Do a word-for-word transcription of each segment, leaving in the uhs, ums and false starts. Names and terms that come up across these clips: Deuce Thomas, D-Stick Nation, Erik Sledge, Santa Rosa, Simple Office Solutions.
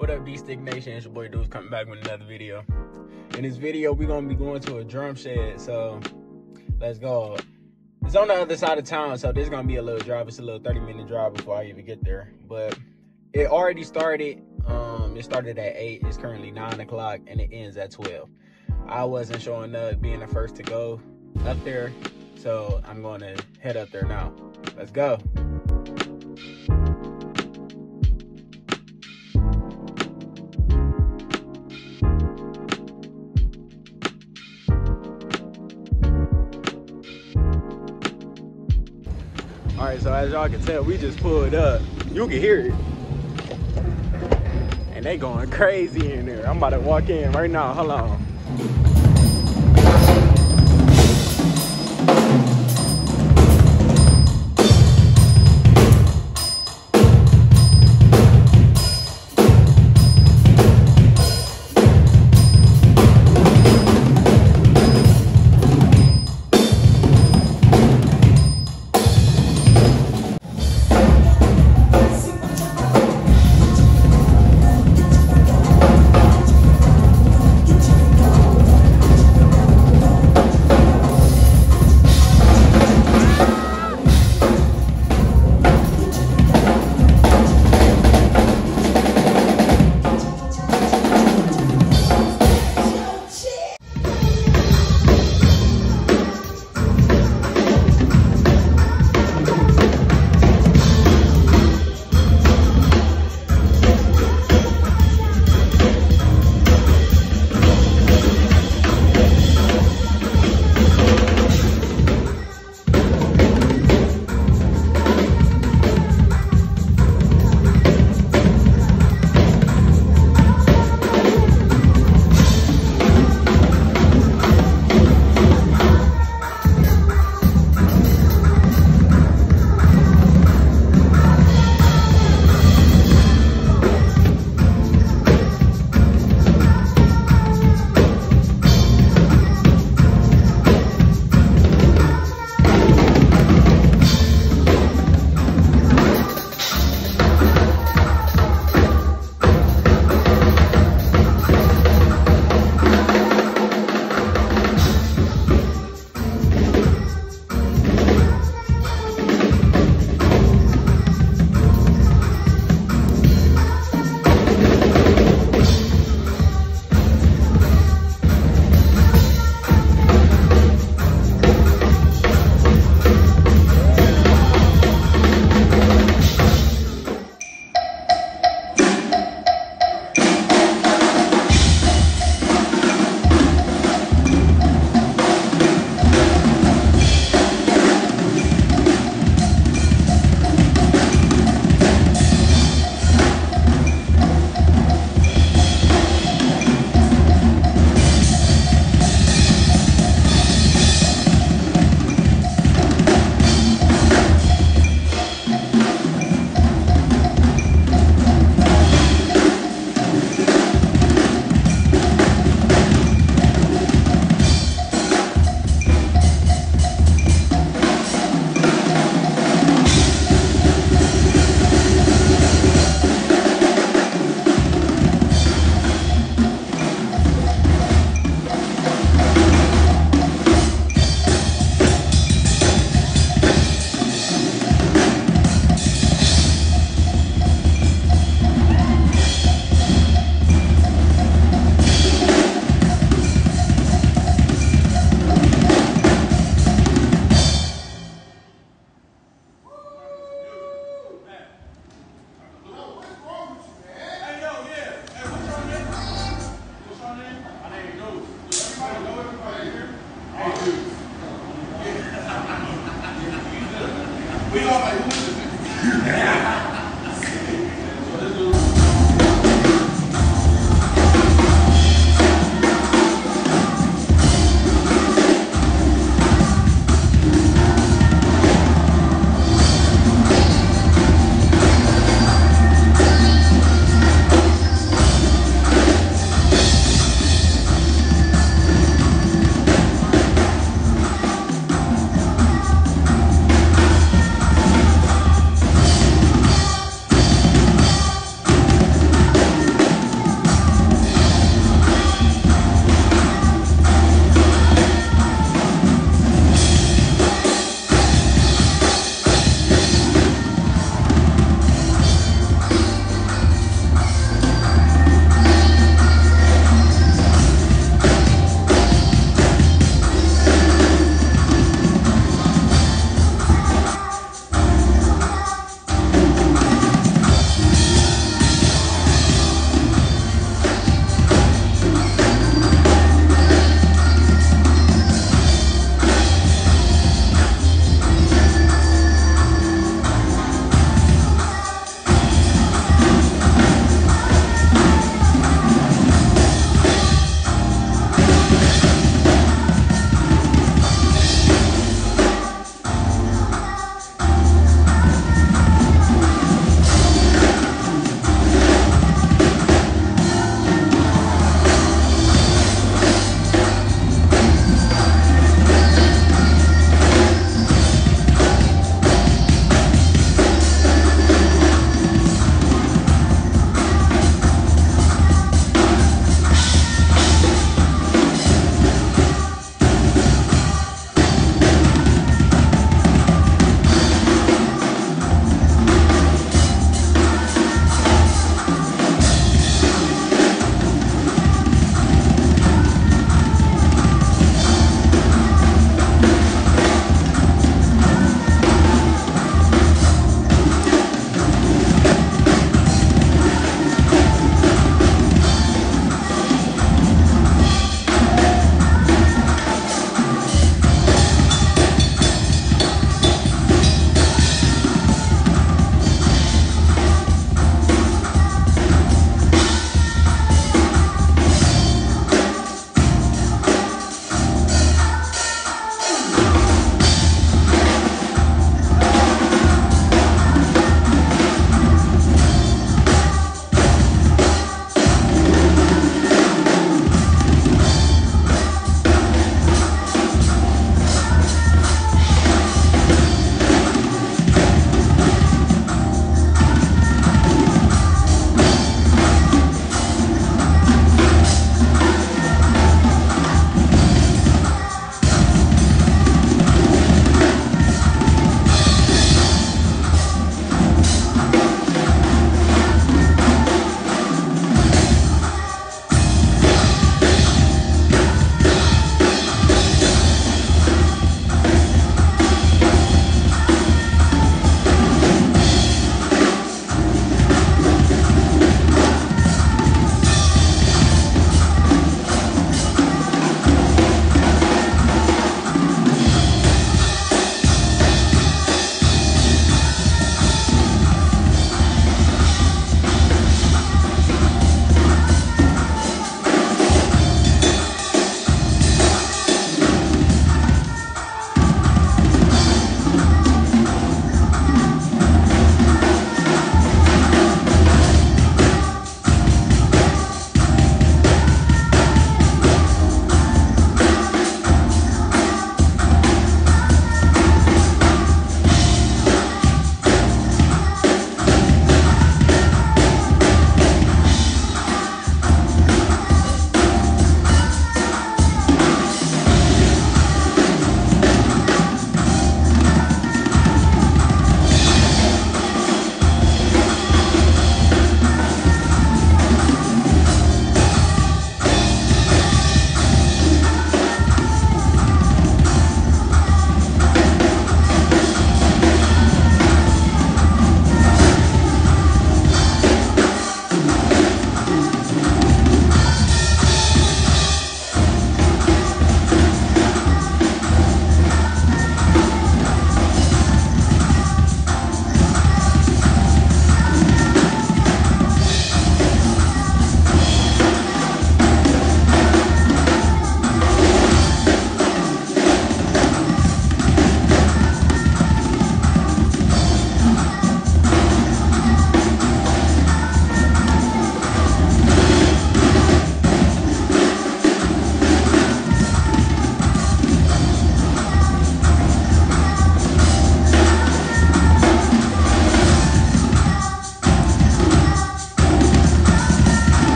What up, D-Stick Nation? It's your boy Deuce coming back with another video. In this video, we're going to be going to a drum shed, so let's go. It's on the other side of town, so this is going to be a little drive. It's a little thirty-minute drive before I even get there, but it already started. Um, it started at eight. It's currently nine o'clock, and it ends at twelve. I wasn't showing up, being the first to go up there, so I'm going to head up there now. Let's go. All right, so as y'all can tell, we just pulled up. You can hear it. And they going crazy in there. I'm about to walk in right now. Hold on.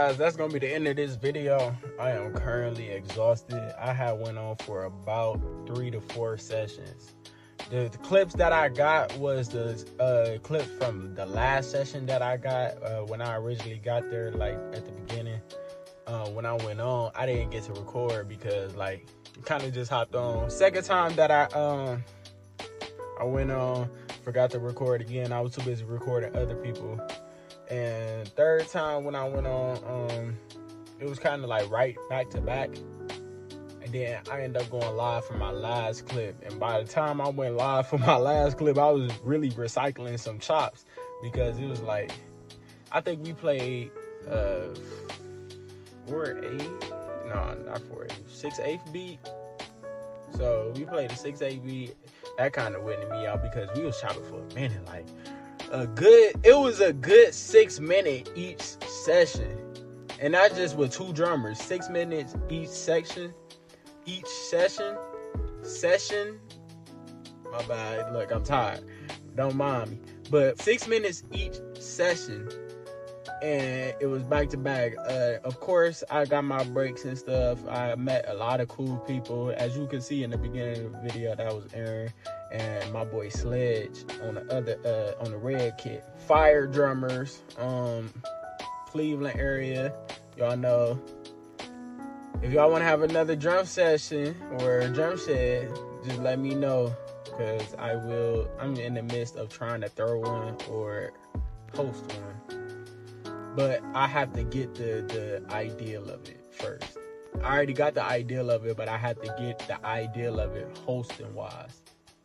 guys, that's gonna be the end of this video. I am currently exhausted. I had went on for about three to four sessions. The, the clips that I got was the uh, clip from the last session that I got uh, when I originally got there, like at the beginning. Uh, when I went on, I didn't get to record because like kind of just hopped on. Second time that I um I went on, forgot to record again. I was too busy recording other people. And third time when I went on, um, it was kind of like right back to back. And then I ended up going live for my last clip. And by the time I went live for my last clip, I was really recycling some chops because it was like, I think we played uh, four eight, no, not four eight, six eighth beat. So we played a six eight beat. That kind of went to me out because we was chopping for a minute, like. A good, it was a good six minute each session, and not just with two drummers. Six minutes each section, each session, session. My bad. Look, I'm tired. Don't mind me. But six minutes each session, and it was back to back. Uh, of course, I got my breaks and stuff. I met a lot of cool people, as you can see in the beginning of the video. That was Erik. And my boy Sledge on the other uh on the red kit. Fire drummers, um Cleveland area, y'all know. If y'all want to have another drum session or drum set, just let me know, because I will I'm in the midst of trying to throw one or post one, but I have to get the the ideal of it first. I already got the ideal of it, but I have to get the ideal of it hosting wise.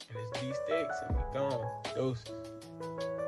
And it's D-Sticks, and we gone. Deuces.